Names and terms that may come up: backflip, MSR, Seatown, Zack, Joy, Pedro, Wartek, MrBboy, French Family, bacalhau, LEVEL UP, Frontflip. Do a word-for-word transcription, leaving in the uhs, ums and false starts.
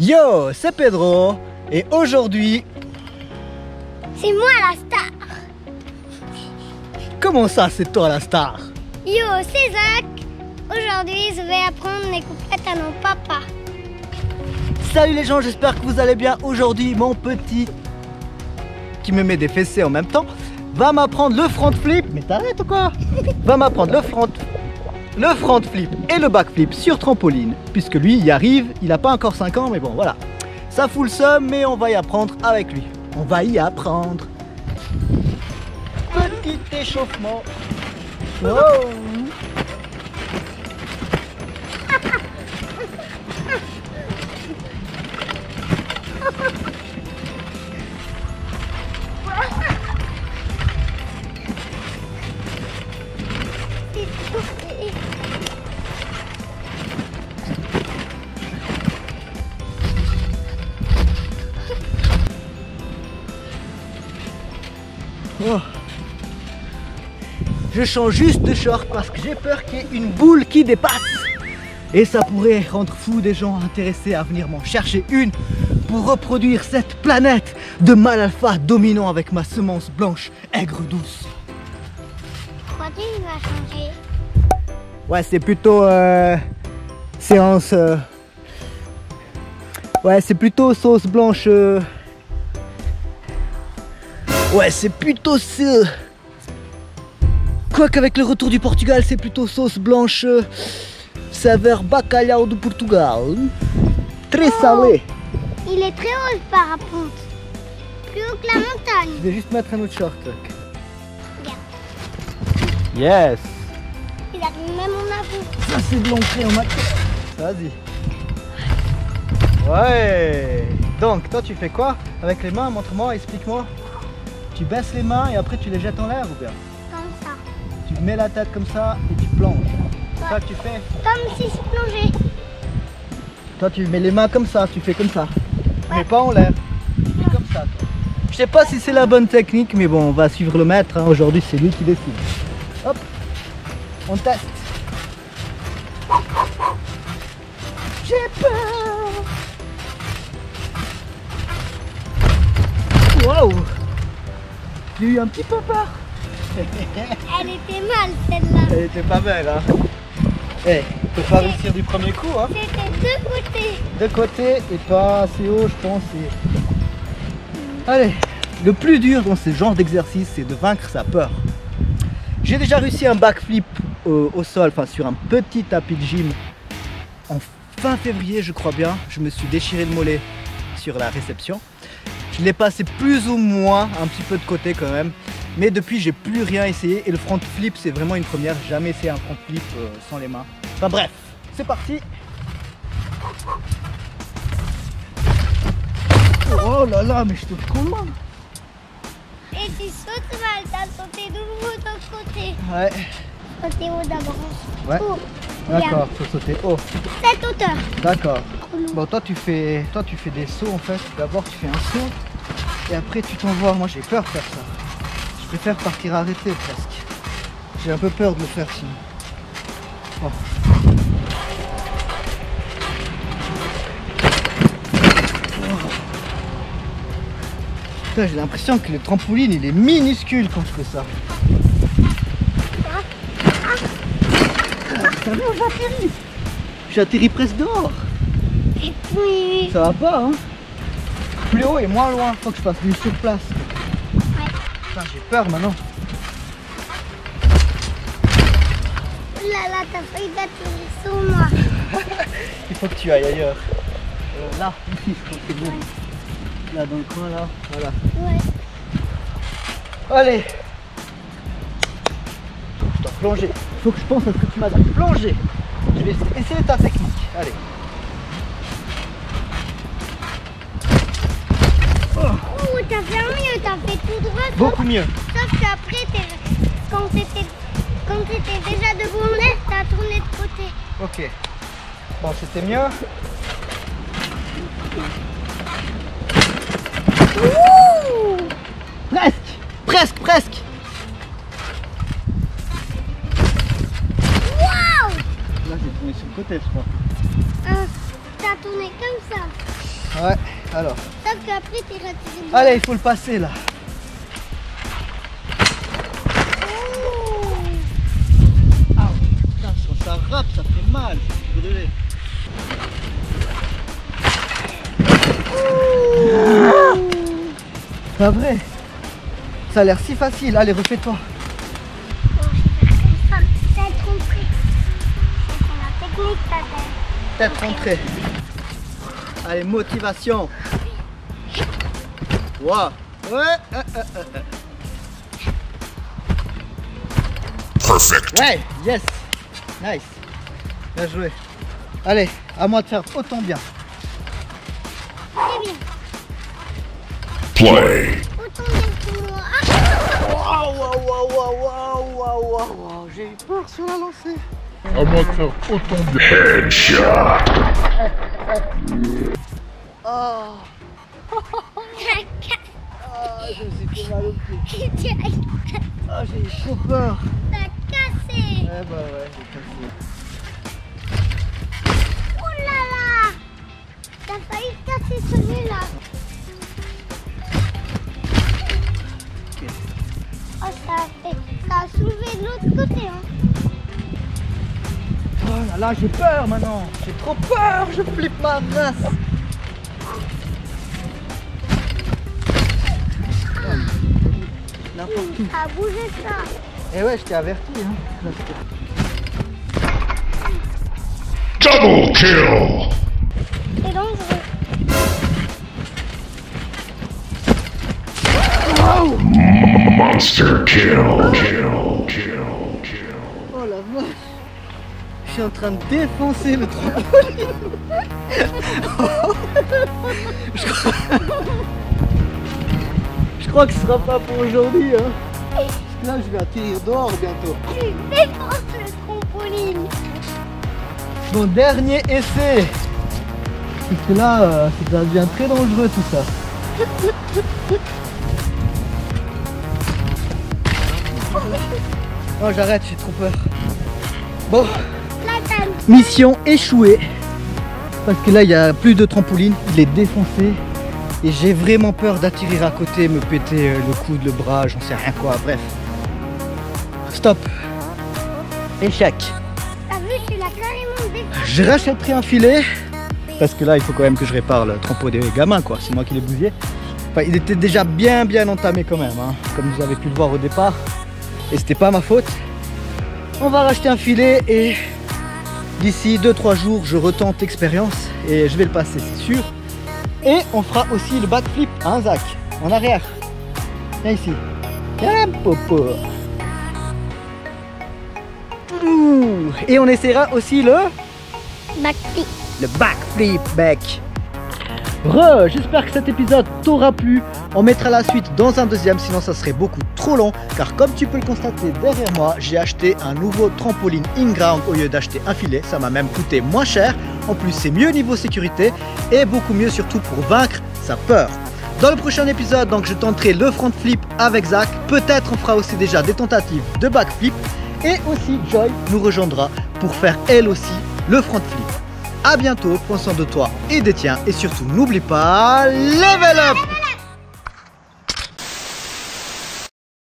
Yo, c'est Pedro et aujourd'hui... C'est moi la star. Comment ça c'est toi la star? Yo, c'est Zack. Aujourd'hui je vais apprendre les couplettes à mon papa. Salut les gens, j'espère que vous allez bien. Aujourd'hui mon petit qui me met des fessées en même temps va m'apprendre le front flip. Mais t'arrêtes ou quoi? Va m'apprendre le front Le front flip et le back flip sur trampoline, puisque lui y arrive, il n'a pas encore cinq ans, mais bon voilà. Ça fout le seum, mais on va y apprendre avec lui. On va y apprendre. Petit échauffement. Oh. Oh. Je change juste de short parce que j'ai peur qu'il y ait une boule qui dépasse. Et ça pourrait rendre fou des gens intéressés à venir m'en chercher une pour reproduire cette planète de mâle alpha dominant avec ma semence blanche aigre douce. Pourquoi tu vas changer? Ouais, c'est plutôt euh, séance... Euh... Ouais, c'est plutôt sauce blanche... Euh... Ouais, c'est plutôt... Quoique avec le retour du Portugal, c'est plutôt sauce blanche euh, saveur bacalhau du Portugal. Très oh, salé. Il est très haut par rapport. Plus haut que la montagne. Je vais juste mettre un autre short. Regarde. Yes. Il a même en avant. Ça c'est blanché en matin. Vas-y. Ouais. Donc toi tu fais quoi avec les mains? Montre-moi, explique-moi. Tu baisses les mains et après tu les jettes en l'air ou bien? Comme ça. Tu mets la tête comme ça et tu plonges. C'est ouais. Ça que tu fais? Comme si je plongeais. Toi tu mets les mains comme ça, tu fais comme ça. Ouais. Mais pas en l'air. Tu fais comme ça toi. Je sais pas si c'est la bonne technique mais bon on va suivre le maître. Hein. Aujourd'hui c'est lui qui décide. Hop, on teste. J'ai peur. Waouh. J'ai eu un petit peu peur. Elle était mal celle-là. Elle était pas belle hein. Eh, hey, faut pas réussir du premier coup hein. C'était de côté. De côté et pas assez haut je pense. Et... Allez, le plus dur dans ce genre d'exercice c'est de vaincre sa peur. J'ai déjà réussi un backflip au, au sol, enfin sur un petit tapis de gym en fin février je crois bien. Je me suis déchiré le mollet sur la réception. Je l'ai passé plus ou moins un petit peu de côté quand même, mais depuis j'ai plus rien essayé et le front flip c'est vraiment une première, j'ai jamais essayé un front flip euh, sans les mains. Enfin bref, c'est parti. Oh là là, mais je te commande. Et tu sautes mal, t'as sauté de nouveau de l'autre côté. Ouais. Sauter haut d'abord. Ouais. Oh. D'accord, faut sauter haut. Cette hauteur. D'accord. Bon toi tu fais toi tu fais des sauts en fait. D'abord tu fais un saut. Et après tu t'envoies, moi j'ai peur de faire ça. Je préfère partir arrêté presque. J'ai un peu peur de le faire sinon. Oh. Oh. J'ai l'impression que le trampoline il est minuscule quand je fais ça. Ah, j'atterris. J'atterris presque dehors. Oui. Ça va pas hein. Plus haut et moins loin, faut que je fasse du sur place. Ouais. Putain, j'ai peur maintenant. Ouh là là, t'as failli t'atterrir sur moi. Il faut que tu ailles ailleurs. Euh, là, ici, je crois que c'est bon. Ouais. Là, dans le coin, là, voilà. Ouais. Allez. Je dois plonger. Faut que je pense à ce que tu m'as dit. Plonger. Je vais essayer ta technique. Allez. T'as fait mieux, t'as fait tout droit. Beaucoup mieux. Sauf qu'après, quand t'étais déjà debout en l'air, t'as tourné de côté. Ok. Bon, c'était mieux. Ouh. Presque, presque, presque. Waouh. Là, j'ai tourné sur le côté, je crois. Euh, t'as tourné comme ça. Ouais, alors. Sauf qu'après, t'es raté. Allez, il faut le passer là. Oh. Ah, putain, quand ça rappe, ça fait mal. Je suis brûlé. Pas vrai. Ça a l'air si facile. Allez, refais-toi. Tête rentrée. C'est la technique, ta tête. Tête rentrée. Allez, motivation. Waouh. Ouais. Perfect. Ouais, yes. Nice. Bien joué. Allez, à moi de faire autant bien. Play. Waouh, waouh, waouh, waouh, waouh, waouh, j'ai eu peur sur la lancée. À moi de faire autant de headshot. Oh. Oh, je me suis fait mal au pied. Oh, j'ai eu trop peur. T'as cassé. Eh bah ouais, j'ai cassé. Oh là là. T'as failli casser celui-là. Oh, ça a, fait, ça a soulevé de l'autre côté. Hein. Oh là là, j'ai peur maintenant. J'ai trop peur, je flippe ma race. Ah. N'importe qui. Ça a bougé ça. Et ouais, je t'ai averti. Hein. Double kill. C'est dangereux. Monster kill, kill, kill, kill. Oh la vache. Je suis en train de défoncer le trampoline. Oh. Je, crois... je crois que ce sera pas pour aujourd'hui. Hein. Parce que là, je vais atterrir dehors bientôt. Tu défonces le trampoline. Mon dernier essai. Parce que là, euh, ça devient très dangereux tout ça. Non, j'arrête, j'ai trop peur. Bon, mission échouée. Parce que là, il n'y a plus de trampoline. Il est défoncé. Et j'ai vraiment peur d'atterrir à côté, me péter le coude, le bras, j'en sais rien quoi. Bref. Stop. Échec. T'as vu, tu l'as carrément défoncé. Je rachèterai un filet. Parce que là, il faut quand même que je répare le trampo des gamins, quoi. C'est moi qui l'ai bousillé. Enfin, il était déjà bien, bien entamé quand même. Hein. Comme vous avez pu le voir au départ. Et c'était pas ma faute. On va racheter un filet et d'ici deux trois jours je retente l'expérience et je vais le passer, c'est sûr. Et on fera aussi le backflip, hein Zach, en arrière. Viens ici. Et on essaiera aussi le backflip. Le backflip back. Re, j'espère que cet épisode t'aura plu. On mettra la suite dans un deuxième, sinon ça serait beaucoup trop long. Car comme tu peux le constater derrière moi, j'ai acheté un nouveau trampoline in-ground au lieu d'acheter un filet. Ça m'a même coûté moins cher. En plus, c'est mieux niveau sécurité et beaucoup mieux surtout pour vaincre sa peur. Dans le prochain épisode, donc, je tenterai le front flip avec Zach. Peut-être on fera aussi déjà des tentatives de back flip. Et aussi Joy nous rejoindra pour faire elle aussi le front flip. A bientôt, prends soin de toi et des tiens, et surtout n'oublie pas, level up!